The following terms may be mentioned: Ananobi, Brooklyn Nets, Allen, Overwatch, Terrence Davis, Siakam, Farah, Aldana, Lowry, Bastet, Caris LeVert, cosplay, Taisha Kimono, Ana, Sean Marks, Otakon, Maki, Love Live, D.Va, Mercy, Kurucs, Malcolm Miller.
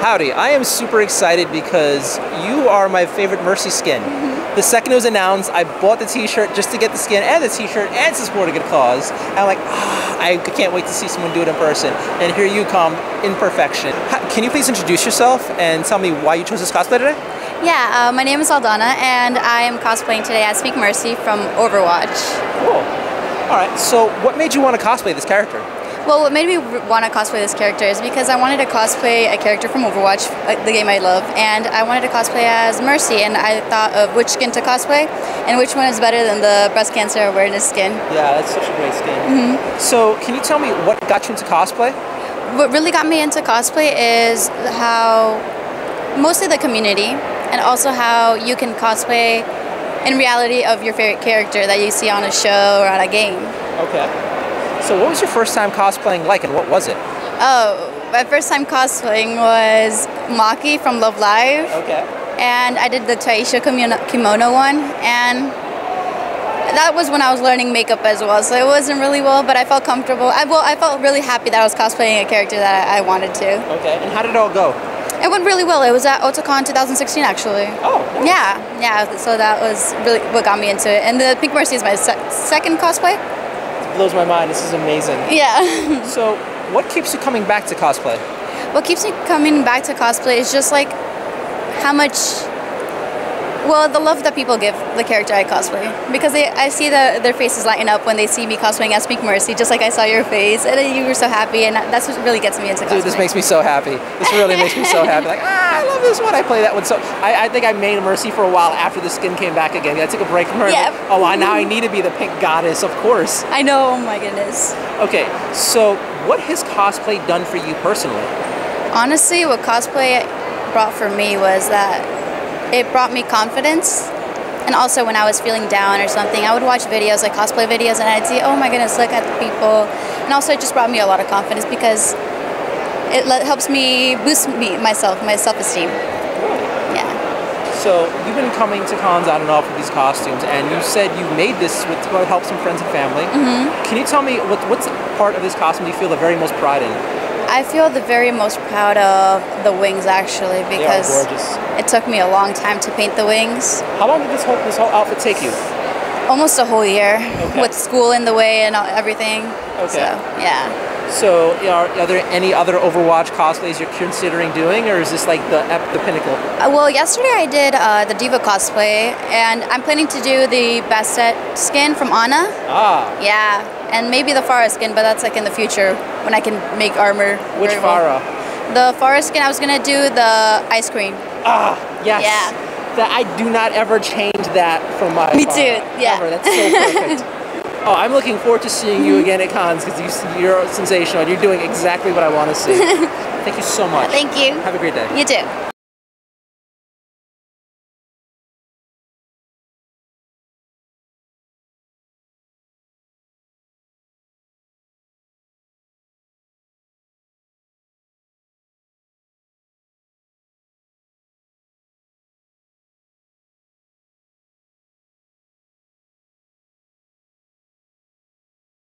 Howdy, I am super excited because you are my favorite Mercy skin. The second it was announced, I bought the t-shirt just to get the skin and the t-shirt and to support a good cause. And I'm like, ah, I can't wait to see someone do it in person. And here you come in perfection. Can you please introduce yourself and tell me why you chose this cosplay today? Yeah, my name is Aldana and I am cosplaying today as Speak Mercy from Overwatch. Cool. Alright, so what made you want to cosplay this character? Well, what made me want to cosplay this character is because I wanted to cosplay a character from Overwatch, the game I love, and I wanted to cosplay as Mercy, and I thought of which skin to cosplay, and which one is better than the breast cancer awareness skin. Yeah, that's such a great skin. So, can you tell me what got you into cosplay? What really got me into cosplay is how, mostly the community, and also how you can cosplay in reality of your favorite character that you see on a show or on a game. Okay. So what was your first time cosplaying like, and what was it? Oh, my first time cosplaying was Maki from Love Live. Okay. And I did the Taisha Kimono one, and that was when I was learning makeup as well, so it wasn't really well, but I felt comfortable. I felt really happy that I was cosplaying a character that I wanted to. Okay, and how did it all go? It went really well. It was at Otakon 2016, actually. Oh. Nice. Yeah, yeah, so that was really what got me into it. And the Pink Mercy is my second cosplay. Blows my mind. This is amazing. Yeah. So what keeps you coming back to cosplay? What keeps me coming back to cosplay is just like how much, well, the love that people give the character I cosplay, because I see their faces lighten up when they see me cosplaying as Speak Mercy, just like I saw your face, and then you were so happy, and that's what really gets me into cosplay. Dude, this makes me so happy. This really makes me so happy. Like, ah, I love this one. I play that one. So I think I made Mercy for a while after the skin came back again. I took a break from her. Yep. Like, oh, now I need to be the pink goddess, of course. I know. Oh my goodness. Okay, so what has cosplay done for you personally? Honestly, what cosplay brought for me was that it brought me confidence, and also when I was feeling down or something, I would watch videos, like cosplay videos, and I'd see, oh my goodness, look at the people. And also it just brought me a lot of confidence because it helps me boost my self-esteem. Yeah. So you've been coming to cons on and off with these costumes, and you said you made this with to help some friends and family. Can you tell me what's the part of this costume you feel the very most pride in? I feel the very most proud of the wings, actually, because it took me a long time to paint the wings. How long did this whole outfit take you? Almost a whole year, with school in the way and everything. Okay. So, yeah. So are there any other Overwatch cosplays you're considering doing, or is this like the pinnacle? Well, yesterday I did the D.Va cosplay, and I'm planning to do the Bastet skin from Ana. Ah. Yeah, and maybe the Farah skin, but that's like in the future when I can make armor. Which Farah? The Farah skin. I was gonna do the ice cream. Ah, yes. Yeah. That I do not ever change that from my. Me Farah, too. Yeah. Ever. That's so perfect. Oh, I'm looking forward to seeing you again at cons because you're sensational and you're doing exactly what I want to see. Thank you so much. Thank you. Have a great day. You too.